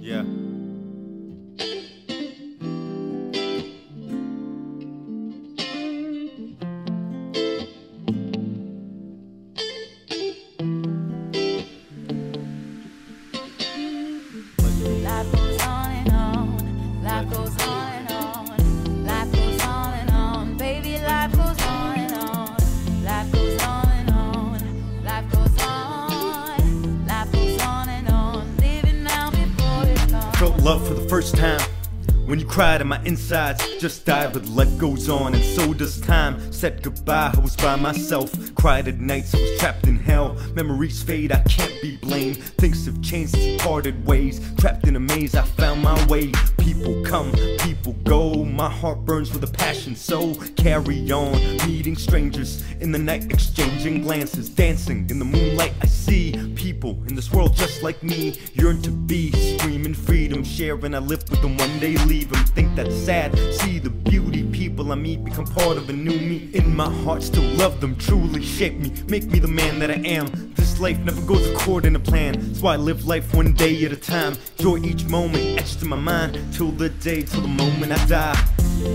Yeah. Love for the first time. When you cried and my insides just died, but life goes on and so does time. Said goodbye, I was by myself. Cried at nights, I was trapped in hell. Memories fade, I can't be blamed. Things have changed since we parted ways. Trapped in a maze, I found my way. People come, people go. My heart burns with a passion, so carry on. Meeting strangers in the night, exchanging glances. Dancing in the moonlight, I see people in this world just like me. Yearn to be, screaming freedom. Sharing, I live with them, one day leave them. Think that's sad, see the beauty. People I meet become part of a new me. In my heart, still love them, truly shape me. Make me the man that I am. This life never goes according to plan. So I live life one day at a time. Enjoy each moment, etched in my mind. Till the day, till the moment I die.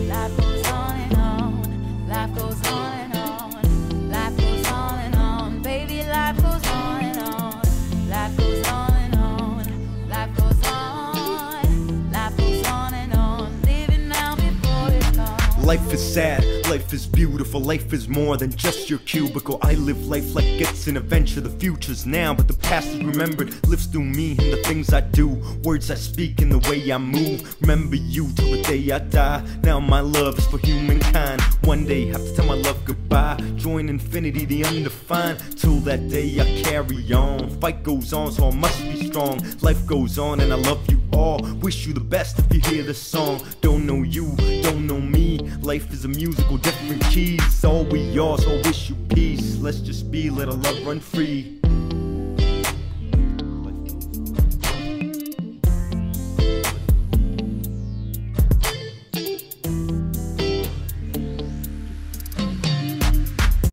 Life goes on and on, life goes on and on, life goes on and on, baby, life goes on and on, life goes on and on, life goes on, life goes on and on, living now before it's gone. Life is sad, life is beautiful, life is more than just your cubicle. I live life like it's an adventure. The future's now, but the past is remembered. Lives through me and the things I do, words I speak and the way I move. Remember you till the day I die. Now my love is for humankind. One day have to tell my love goodbye. Join infinity, the undefined. Till that day I carry on. Fight goes on, so I must be strong. Life goes on and I love you all. Wish you the best if you hear this song. Don't know you, don't know me. Life is a musical, different keys. All we are, so I wish you peace. Let's just be, let our love run free.